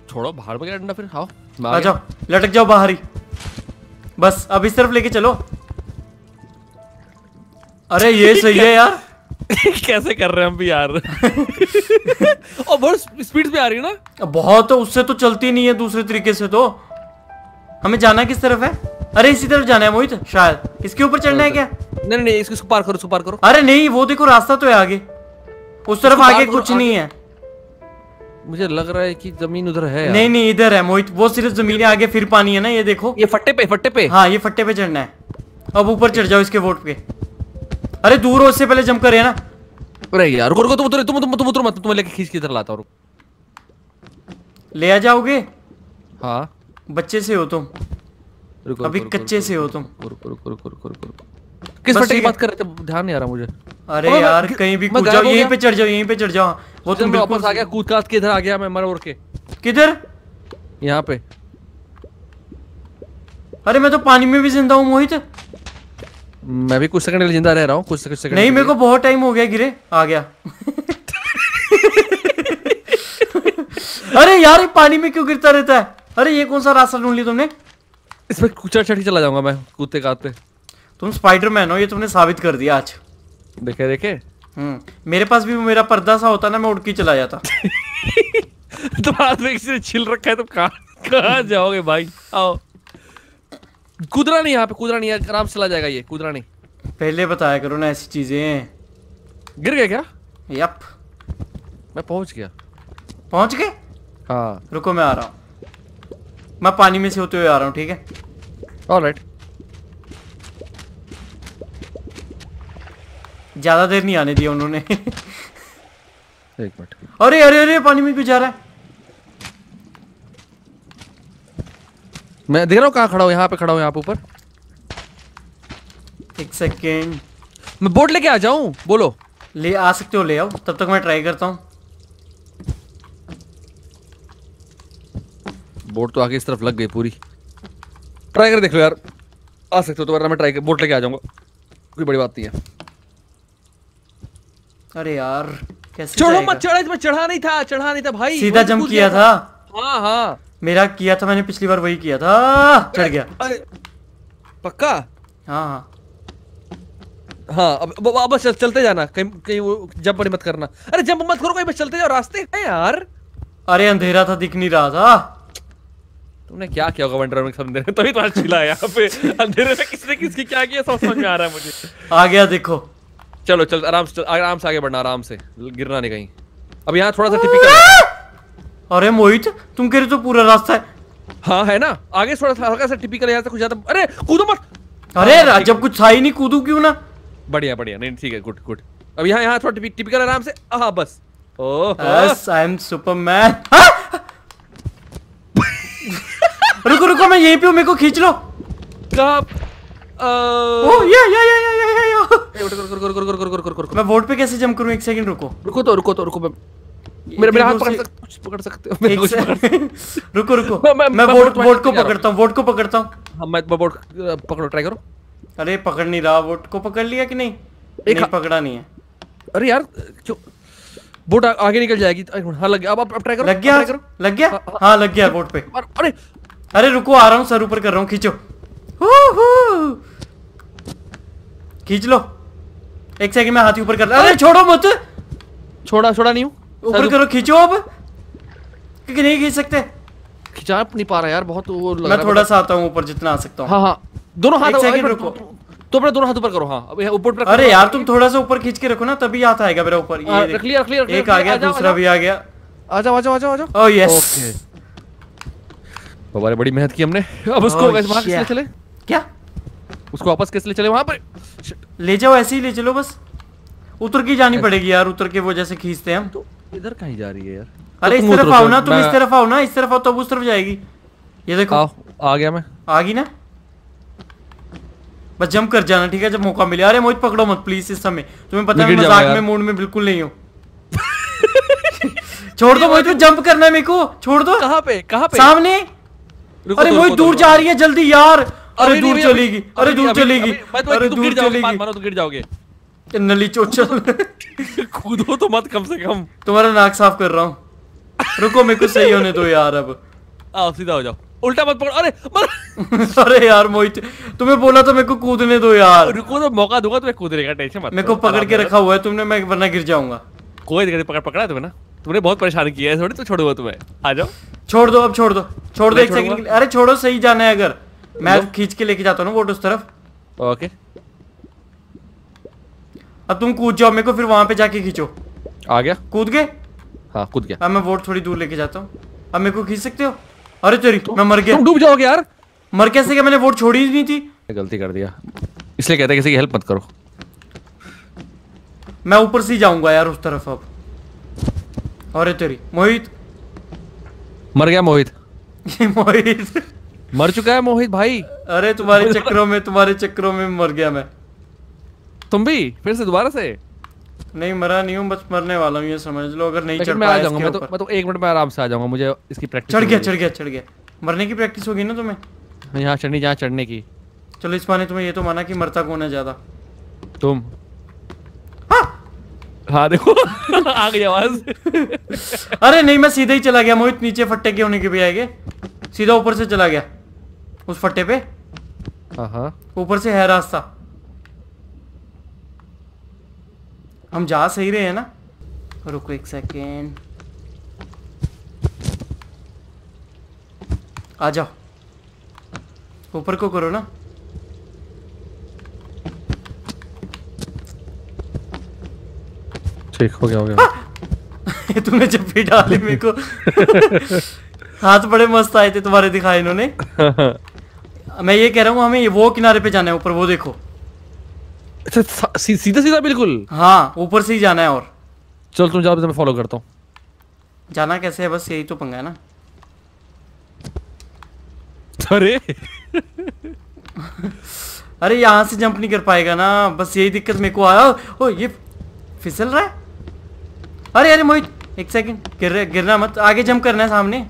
छोड़ो बाहर वगैरह डंडा, फिर आओ आ जाओ, लटक जाओ बाहर ही बस। अब इस तरफ लेके चलो। अरे ये सही है यार। कैसे कर रहे हैं हम भी यार। और बहुत स्पीड पे आ रही है ना, बहुत। उससे तो चलती नहीं है दूसरे तरीके से। तो हमें जाना किस तरफ है? अरे इसी तरफ जाना है मोहित, शायद इसके ऊपर चढ़ना है क्या? नहीं इसको पार करो। अरे नहीं वो देखो रास्ता तो है आगे, उस तरफ आगे कुछ नहीं है। मुझे लग रहा है कि जमीन उधर है। नहीं इधर है मोहित, वो सिर्फ जमीन है, आगे फिर पानी है ना। ये देखो ये फट्टे पे। हाँ ये फट्टे पे चढ़ना है। अब ऊपर चढ़ जाओ इसके बोर्ड पे। अरे दूर हो, इससे पहले जंप कर रहे हैं ना। अरे यार रुको, तुम उतरो मत, तुम्हें लेके खींच के इधर लाता हूँ। ले आ जाओगे? हाँ बच्चे से हो तुम, अभी कच्चे से हो तुम। किस फट्टे की बात कर रहे थे? ध्यान नहीं आ रहा मुझे। अरे यार कहीं भी कूद जाओ, यहीं पे चढ़ जाओ। वो तुम वापस आ गया, कूद काद के इधर आ गया मैं, मर उड़ के। किधर? यहाँ पे। अरे मैं तो पानी में भी जिंदा हूँ मोहित। मैं भी कुछ सेकंड के लिए जिंदा रह रहा हूँ, कुछ सेकंड नहीं। मेरे को बहुत टाइम हो गया गिरे। आ गया। अरे यार ये पानी में क्यों गिरता रहता है? अरे ये कौन सा रास्ता ढूंढ लिया तुमने? इसमें चढ़ के चला जाऊंगा मैं कूदते काटते। तुम स्पाइडरमैन हो, ये तुमने साबित कर दिया आज। देखे मेरे पास भी मेरा पर्दा सा होता ना, मैं उड़ के चला जाता। तुम्हारा छिल रखा है, तुम कहाँ जाओगे भाई? आओ, कूदना नहीं, यहाँ पे कूदना नहीं है, आराम से चला जाएगा ये, कूदना नहीं। पहले बताया करो ना ऐसी चीजें। गिर गया क्या? यप मैं पहुंच गया। हाँ रुको मैं आ रहा हूँ, मैं पानी में से होते हुए आ रहा हूँ, ठीक है? ऑलराइट, ज्यादा देर नहीं आने दिया उन्होंने। एक मिनट। अरे अरे अरे पानी में क्यों जा रहा है? मैं देख रहा हूँ कहाँ खड़ा हूँ, यहाँ पे खड़ा हूँ, यहाँ पे ऊपर। एक सेकेंड, मैं बोट लेके आ जाऊँ? बोलो ले आ सकते हो, ले आओ, तब तक मैं ट्राई करता हूँ। बोट तो आगे इस तरफ लग गई पूरी। ट्राई कर देख लो यार, आ सकते हो तो, वरना मैं ट्राई कर बोट लेके आ जाऊंगा, कोई बड़ी बात नहीं है। अरे यार कैसे चढ़ो मत, चढ़ा इसमें चढ़ा नहीं था भाई, सीधा जंप किया था। हाँ हाँ मेरा किया था मैंने पिछली बार, वही किया था, चढ़ गया। अरे पक्का? हाँ हाँ हाँ। अब बस चलते जाना, कहीं कहीं वो जंप बड़ी मत करना। अरे जंप मत करो, कहीं बस चलते जाओ, रास्ते हैं यार। अरे अंधेरा था, दिख नहीं रहा था। तुमने क्या किया होगा वंडर में, समझ रहे? तभी तो आज चिल्लाया यहाँ पे अंधेरे में, किसने किसकी क्या किया समझ में आ रहा है मुझे। आ गया देखो, चलो चल आराम से आगे बढ़ना, आराम से गिरना नहीं कहीं। अब यहाँ थोड़ा सा टिपिकल। अरे मोहित तुम कह रहे तो पूरा रास्ता है। हाँ है ना, आगे थोड़ा सा हल्का सा टिपिकल है, कुछ ज्यादा। अरे कूदो मत। अरे जब कुछ था ही नहीं, कूदू क्यों ना? बढ़िया बढ़िया, नहीं ठीक है, गुड गुड। अब यहाँ थोड़ा टिपिकल, आराम से। हाँ बस, oh yes I am Superman. रुको रुको मैं यहीं पे हूँ, मेरे को खींच लो। रुको मैं बोर्ड पे कैसे जंप करूँ? एक सेकंड रुको, रुको मैं मेरा हाथ पकड़ सकते हो? रुको मैं बोर्ड को पकड़ता हूँ, हाँ मैं बोर्ड पकड़ो, ट्राई करो। अरे पकड़ नहीं रहा, बोर्ड को पकड़ लिया कि नहीं? एक पकड़ा नहीं है। अरे यार बोट आगे निकल जाएगी। हाँ लग गया, अब ट्राई करो। लग गया हाँ लग गया बोट पे। अरे रुको आ रहा हूँ, सर ऊपर कर रहा हूँ, खींचो, खींच लो। एक सेकंड में हाथी ऊपर कर रहा। अरे छोड़ो मत, छोड़ा नहीं हूँ। ऊपर करो, खींचो। अब क्योंकि नहीं खींच सकते, खींचा नहीं पा रहा यार, बहुत वो लग रहा। मैं थोड़ा सा आता हूँ ऊपर जितना आ सकता हूँ। हाँ हाँ दोनों हाथ, एक सेकंड रुको, तो अपना दोनों हाथ ऊपर करो। हाँ ऊपर। अरे यार तुम थोड़ा सा ऊपर खींच के रखो ना, तभी हाथ आएगा मेरा ऊपर। ये रख लिया, एक आ गया, दूसरा भी आ गया। आ जाओ। ओह यस, ओके, हमारे बड़ी मेहनत की हमने। अब उसको वहां किस लिए चले, क्या उसको वापस किस लिए चले? वहां पर ले जाओ, ऐसे ही ले चलो बस। उतर के जानी पड़ेगी यार, उतर के वो जैसे खींचते हैं हम। तो इधर कहीं जा रही है यार। अरे इस तरफ आओ ना, तुम इस तरफ आओ ना, इस तरफ आओ तब उस तरफ जाएगी। ये देखो आ गया मैं, आ गई ना। बस जंप कर जाना, ठीक है, जब मौका मिले। अरे मोहित पकड़ो मत प्लीज, इस समय तुम्हें पता है मैं मजाक में मूड में बिल्कुल नहीं हूँ। छोड़ दो मोहित, जंप करना है मेरे को, छोड़ दो। कहाँ पे? सामने। अरे मोहित दूर जा रही है, जल्दी यार। अरे दूर चलेगी, गिर जाओगे। नली चोचल, कूदो तो मत कम से कम। तुम्हारा नाक साफ कर रहा हूँ, रुको मेरे को सही होने दो यार। अब आओ सीधा हो जाओ, उल्टा मत पकड़। अरे यार मोहित तुम्हें बोला तो मेरे को कूदने दो यार। रुको तो मौका दूंगा तुम्हें कूदने का, टेंशन मत। मेरे को पकड़ के रखा हुआ है तुमने, मैं वरना गिर जाऊंगा। कोई दिक्कत नहीं, पकड़ा तुम्हें ना, तुमने बहुत परेशान किया है। थोड़ी तो छोड़ो, तुम्हें आ जाओ। छोड़ दो एक सेकंड के लिए। अरे छोड़ो, सही जाना है। अगर मैं खींच के लेके जाता हूँ ना बोट उस तरफ। ओके अब तुम कूद जाओ, मेरे को फिर वहां पे जाके खींचो। आ गया, कूद गए। हाँ कूद गया। अब मैं बोट थोड़ी दूर लेके जाता हूँ, अब मेरे को खींच सकते हो? अरे तेरी मैं मर गया, तुम डूब जाओगे यार। मर कैसे गया? मैंने वोट छोड़ी नहीं थी, गलती कर दिया। इसलिए कहते हैं किसी की हेल्प मत करो। मैं ऊपर से जाऊंगा यार उस तरफ अब। अरे तेरी मोहित मर गया। मोहित मर चुका है मोहित भाई। अरे तुम्हारे चक्करों में मर गया मैं। तुम भी फिर से दोबारा से? नहीं मरा नहीं हूँ, बस मरने वाला हूँ, ये समझ लो। अगर नहीं चढ़ पाया इसके ऊपर मैं तो एक मिनट में आराम से आ जाऊंगा, मुझे इसकी प्रैक्टिस। चढ़ गया। मरने की प्रैक्टिस होगी ना तुम्हें, यहाँ चढ़ने की। चलो इस बार तुम्हें ये तो माना कि मरता कौन है ज्यादा, तुम। हाँ देखो आ गई आवाज। अरे नहीं मैं सीधा ही चला गया मोहित, नीचे फट्टे के होने के भी आएंगे। सीधा ऊपर से चला गया उस फट्टे पे, ऊपर से है रास्ता। हम जा सही रहे हैं ना? रुको एक सेकेंड, आ जाओ ऊपर को करो ना। ठीक हो गया। तुमने जब भी डाली मेरे को हाथ बड़े मस्त आए थे तुम्हारे, दिखाए इन्होंने। मैं ये कह रहा हूँ हमें वो किनारे पे जाना है ऊपर, वो देखो सीधा बिल्कुल। हाँ ऊपर से ही जाना है। और चल तुम जाओ, मैं फॉलो करता हूँ। जाना कैसे है बस, यही तो पंगा है ना। अरे अरे यहाँ से जंप नहीं कर पाएगा ना, बस यही दिक्कत मेरे को आया। ओ ये फिसल रहा है। अरे मोहित एक सेकंड, गिरना मत, आगे जंप करना है सामने।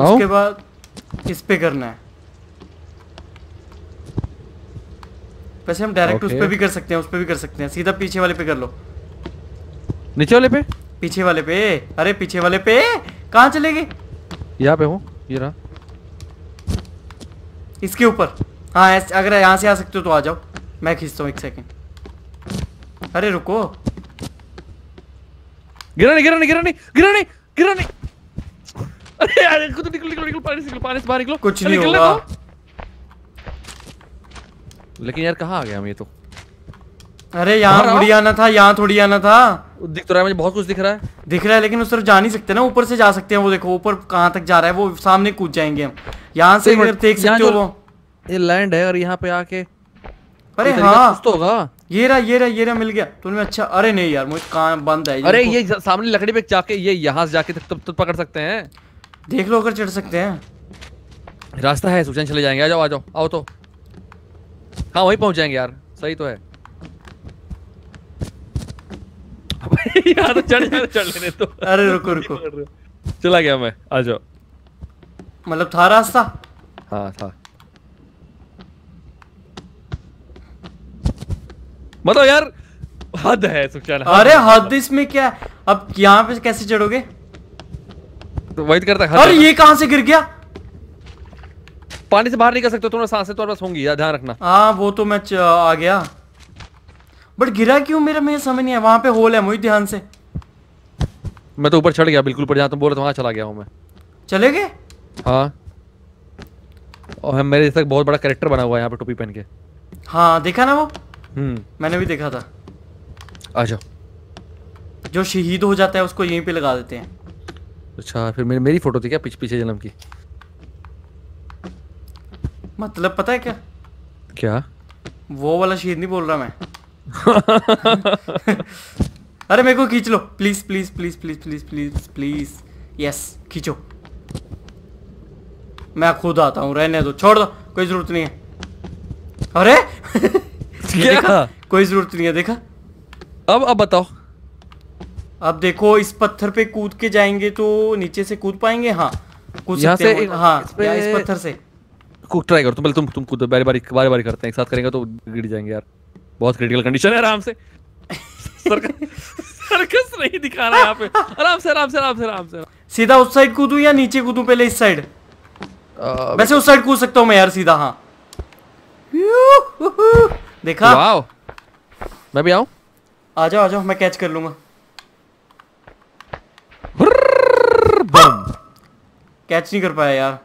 उसके बाद इस पे करना है। वैसे हम डायरेक्ट उस पे भी कर सकते हैं, उस पे भी कर सकते हैं। सीधा पीछे वाले पे कर लो। नीचे वाले पे? पीछे वाले पे। अरे पीछे वाले पे कहाँ चले गए? यहाँ पे हूँ, ये रहा। इसके ऊपर। हाँ अगर यहाँ से आ सकते हो तो आ जाओ, मैं खींचता हूँ। एक सेकेंड, अरे रुको। गिरा नहीं गिरा नहीं गिरा नहीं गिरा नहीं गिरा नहीं। अरे यार इसको तो निकल निकल निकल पानी से, निकल पानी से बाहर निकलो। कुछ नहीं होगा। लेकिन यार कहाँ आ गया हम? ये तो अरे यहाँ थोड़ी आना था, यहाँ थोड़ी आना था। दिख तो रहा है मुझे, बहुत कुछ दिख रहा है, दिख रहा है, लेकिन उस तरफ जा नहीं सकते ना। ऊपर से जा सकते हैं। वो देखो ऊपर कहाँ तक जा रहा है वो, सामने कूद जाएंगे हम। यहाँ से देख सकते हो वो, ये लैंड है और यहाँ पे आके। अरे हाँ तो होगा। ये रहा ये रहा ये रहा, मिल गया तुमने। अच्छा अरे नहीं यार मुझे कान बंद है। अरे ये सामने लकड़ी पे जाके, ये यहाँ से जाके तब पकड़ सकते हैं। देख लो अगर चढ़ सकते हैं, रास्ता है। सुचन चले जाएंगे। आ जाओ आ जाओ आओ तो। हाँ वहीं पहुंच जाएंगे यार, सही तो है। यार चढ़ लेने तो। अरे रुको रुको, चला गया मैं। आ जाओ, मतलब था रास्ता। हाँ था। मतलब यार हद है सुचन। अरे हद इसमें क्या है? अब यहाँ पे कैसे चढ़ोगे? तो वही करता है। अरे ये कहाँ से गिर गया? पानी से बाहर नहीं कर सकते, थोड़ा सांसें तो बस होंगी, ध्यान रखना। हाँ वो तो मैं आ गया, बट गिरा क्यों मेरा मुझे समझ नहीं है। वहाँ पे होल है, मुझे ध्यान से। मैं तो ऊपर चढ़ गया बिल्कुल ऊपर, जहाँ तुम बोल रहे थे वहाँ चला गया हूँ मैं। चले गए? हाँ। और मेरे तक बहुत बड़ा कैरेक्टर बना हुआ है यहाँ पे टोपी पहन के। हाँ देखा ना वो। मैंने भी देखा था। आ जाओ। जो शहीद हो जाता है उसको यहीं पे लगा देते हैं। अच्छा फिर मेरी फोटो थी क्या पीछे जन्म की? मतलब पता है क्या क्या वो वाला शहीद नहीं बोल रहा मैं। अरे मेरे को खींच लो please please please please please please please. Yes खींचो, मैं खुद आता हूँ। रहने दो, छोड़ दो, कोई जरूरत नहीं है। अरे देखा कोई जरूरत नहीं है। देखा अब बताओ। अब देखो इस पत्थर पे कूद के जाएंगे तो नीचे से कूद पाएंगे। हाँ कूद सकते हैं। हाँ इस पत्थर से कूद ट्राई करो। तुम कूदो, बारी बारी करते हैं, एक साथ करेंगे तो गिर जाएंगे यार। बहुत क्रिटिकल कंडीशन है। आराम से। सर्कस नहीं दिखा रहा यहाँ पे। आराम से। सीधा उस साइड कूदू या नीचे कूदू? पहले इस साइड। वैसे उस साइड कूद सकता हूँ मैं यार सीधा। हाँ देखा। मैं भी आऊँ? आ जाओ मैं कैच कर लूंगा। कैच नहीं कर पाया यार।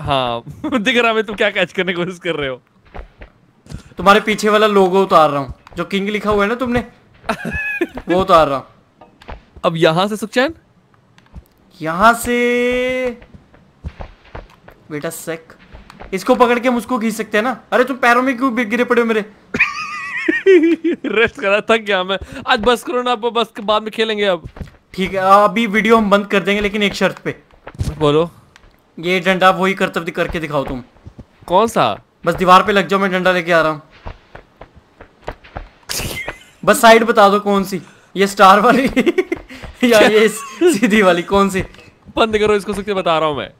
हाँ दिख रहा है। तुम क्या कैच करने की कोशिश कर रहे हो? तुम्हारे पीछे वाला लोगो उतार रहा हूँ, जो किंग लिखा हुआ है ना तुमने। वो उतार रहा हूँ। अब यहाँ से सुखचैन, यहाँ से बेटा सेक, इसको पकड़ के मुझको खींच सकते हैं ना। अरे तुम पैरों में क्यों गिरे पड़े हो मेरे? रेस्ट करा, थक गया मैं आज। बस करो ना, बस बाद में खेलेंगे अब। ठीक है अभी वीडियो हम बंद कर देंगे, लेकिन एक शर्त पे। बोलो। ये डंडा वही कर्तव्य करके दिखाओ तुम। कौन सा? बस दीवार पे लग जाओ, मैं डंडा लेके आ रहा हूँ। बस साइड बता दो कौन सी, ये स्टार वाली या ये सीधी वाली, कौन सी? बंद करो इसको सुख के, बता रहा हूँ मैं।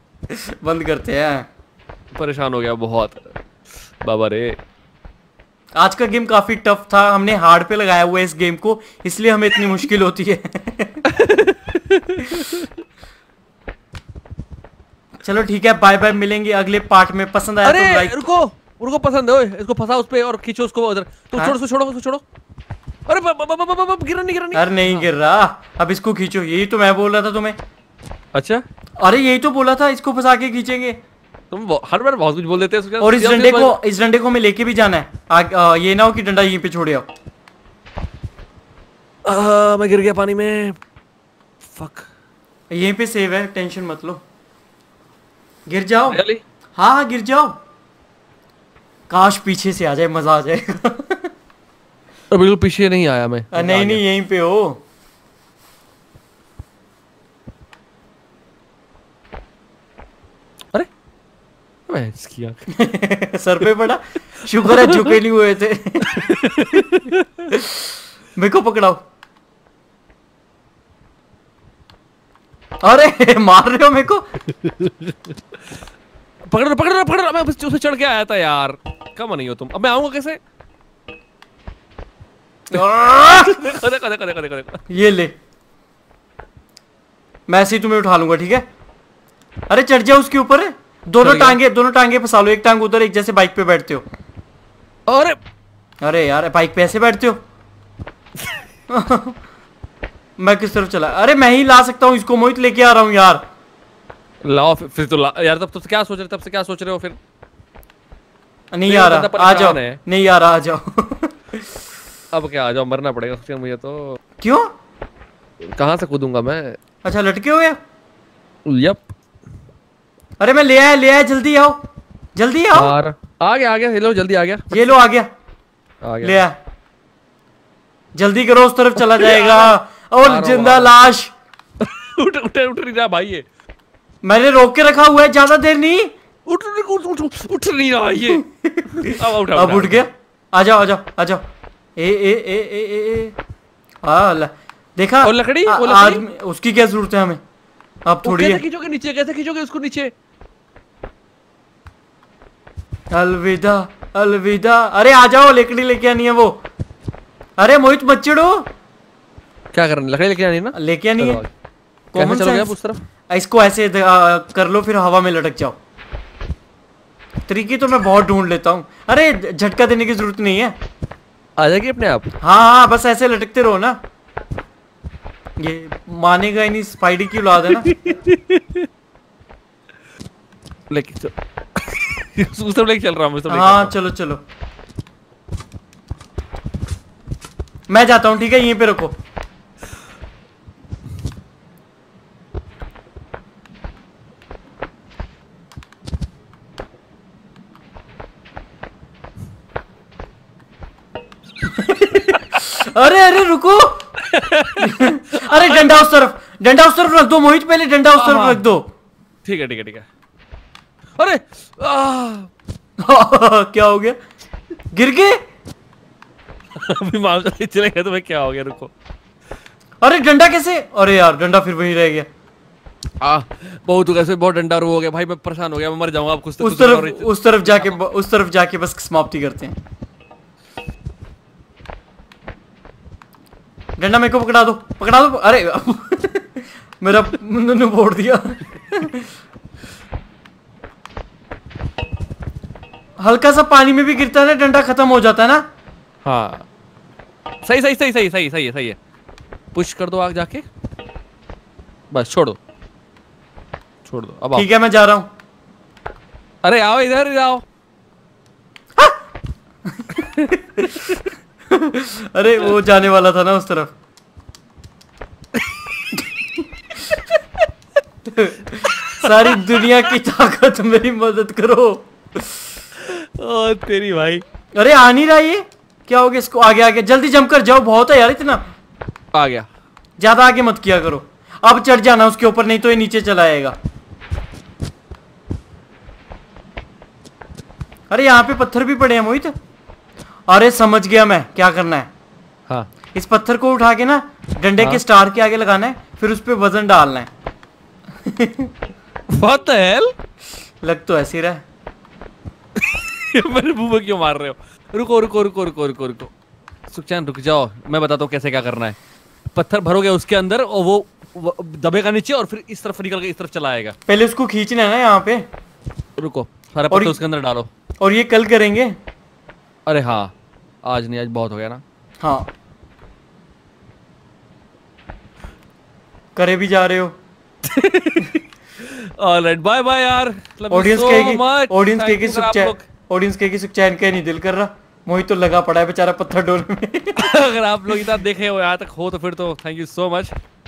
बंद करते हैं, परेशान हो गया बहुत बाबा रे। आज का गेम काफी टफ था, हमने हार्ड पे लगाया हुआ है इस गेम को, इसलिए हमें इतनी मुश्किल होती है। चलो ठीक है, बाय बाय, मिलेंगे अगले पार्ट में। पसंद आया तो लाइक। रुको पसंद है इसको, फंसा उस पे और खींचो उसको उधर। तुम छोड़ो। अरे गिरा नहीं। अरे नहीं गिर रहा। अब इसको खींचो, यही तो मैं बोल रहा था तुम्हें। अच्छा अरे यही तो बोला था, इसको फंसा के खींचेंगे। तुम हर बार बहुत कुछ बोल देते हो। और इस डंडे को हमें लेके भी जाना है। ये ना हो कि डंडा यहीं पे छोड़ आओ। मैं गिर गया पानी में। फक, यहीं पे सेव है, टेंशन मत लो। गिर जाओ। हाँ गिर जाओ। काश पीछे से आ जाए, मजा आ जाएगा। बिल्कुल पीछे नहीं आया मैं। नहीं यहीं पे हो। अरे मैं इसकी आंख सर पे पड़ा। शुक्र है झुके नहीं हुए थे। मेरे को पकड़ाओ। अरे मार रहे हो मेरे को। पकड़ रहा मैं उसे चढ़ के आया था यार, कम नहीं हो तुम। अब मैं आऊंगा कैसे? देखो ये ले, मैं ऐसे ही तुम्हें उठा लूंगा, ठीक है? अरे चढ़ जाओ उसके ऊपर, दोनों टांगे फंसा लो, एक टांग उधर एक जैसे बाइक पे बैठते हो। अरे अरे यार बाइक पे ऐसे बैठते हो। मैं किस तरफ चला? अरे मैं ही ला सकता हूँ इसको, मोहित लेके आ रहा हूँ यार। लाओ फिर तो ला यार। तब तो क्या सोच रहे हो? तब से क्या सोच रहे हो फिर? नहीं यार आ जाओ, नहीं यार आ जाओ। अब क्या आ जाओ, मरना पड़ेगा मुझे तो। क्यों? कहाँ से कूदूंगा मैं? अच्छा लटके हुए? यप। अरे मैं ले आया, जल्दी आओ जल्दी आओ। आ गया, ये लो जल्दी आ गया, ये लो आ गया। ले आ, जल्दी करो, उस तरफ चला जाएगा। और जिंदा लाश। उठ नहीं रहा भाई ये, मैंने रोक के रखा हुआ है, ज्यादा देर नहीं। उठ नहीं रहा ये। अब उठ गया। आ जाओ। ए देखा लकड़ी उसकी क्या जरूरत है हमें अब थोड़ी। कैसे खींचोगे उसको नीचे? अलविदा अलविदा। अरे आ जाओ, लकड़ी लेके आनी है वो। अरे मोहित मत चिढ़ो। क्या करना? लकड़ी लेके आनी है ना, लेके आनी है। कौन चला गया उस तरफ? इसको ऐसे कर लो फिर हवा में लटक जाओ। तरीके तो मैं बहुत ढूंढ लेता हूँ। अरे झटका देने की जरूरत नहीं है, आ जाएगी अपने आप। हाँ बस ऐसे लटकते रहो ना, ये मानेगा ही नहीं, स्पाइडी की औलाद है ना। लेके चल रहा हूँ। हाँ चलो मैं जाता हूँ, ठीक है? यहीं पे रुको। अरे रुको। अरे डंडा उस तरफ रख दो मोहित, पहले डंडा उस तरफ रख दो। ठीक है। अरे क्या हो गया? गिर गए? अभी मामला चले गया तो मैं क्या हो गया? रुको, अरे डंडा कैसे? अरे यार डंडा फिर वहीं रह गया। बहुत डंडा रो हो गया भाई, मैं परेशान हो गया, मैं मर जाऊंगा। आप कुछ उस तरफ जाके बस समाप्ति करते हैं। डंडा मेरे को पकड़ा दो। अरे मेरा मुन्नू फोड़ दिया। हल्का सा पानी में भी गिरता है ना डंडा, खत्म हो जाता है ना। हाँ सही है। पुश कर दो आग जाके, बस छोड़ दो अब। ठीक है मैं जा रहा हूँ। अरे आओ इधर आओ। अरे वो जाने वाला था ना उस तरफ। सारी दुनिया की ताकत मेरी मदद करो। ओ तेरी भाई। अरे आ नहीं रहा ये, क्या हो गया इसको? आगे जल्दी जंप कर जाओ, बहुत है यार इतना। आ गया, ज्यादा आगे मत किया करो। अब चढ़ जाना उसके ऊपर, नहीं तो ये नीचे चला जाएगा। अरे यहाँ पे पत्थर भी पड़े हैं मोहित। अरे समझ गया मैं क्या करना है। हाँ। इस पत्थर को उठा के ना डंडे के स्टार के आगे लगाना है, फिर उस पे वजन डालना है। What the hell? लग तो ऐसे ही रहा है। मेरे मुंह में क्यों मार रहे हो? रुको। सुखचैन रुक जाओ, मैं बताता हूँ कैसे क्या करना है। पत्थर भरोगे उसके अंदर और वो दबेगा नीचे और फिर इस तरफ निकल के इस तरफ चला आएगा। पहले उसको खींचना है ना यहाँ पे। रुको, सारा पत्थर उसके अंदर डालो। और ये कल करेंगे। अरे हाँ आज नहीं, आज बहुत हो गया ना। हाँ करे भी जा रहे हो। ऑलराइट बाय बाय यार। ऑडियंस कहेगी सुखचैन का नहीं दिल कर रहा, मोहित तो लगा पड़ा है बेचारा पत्थर डोल में। अगर आप लोग इतना देखे हो यहाँ तक हो तो फिर तो थैंक यू सो मच।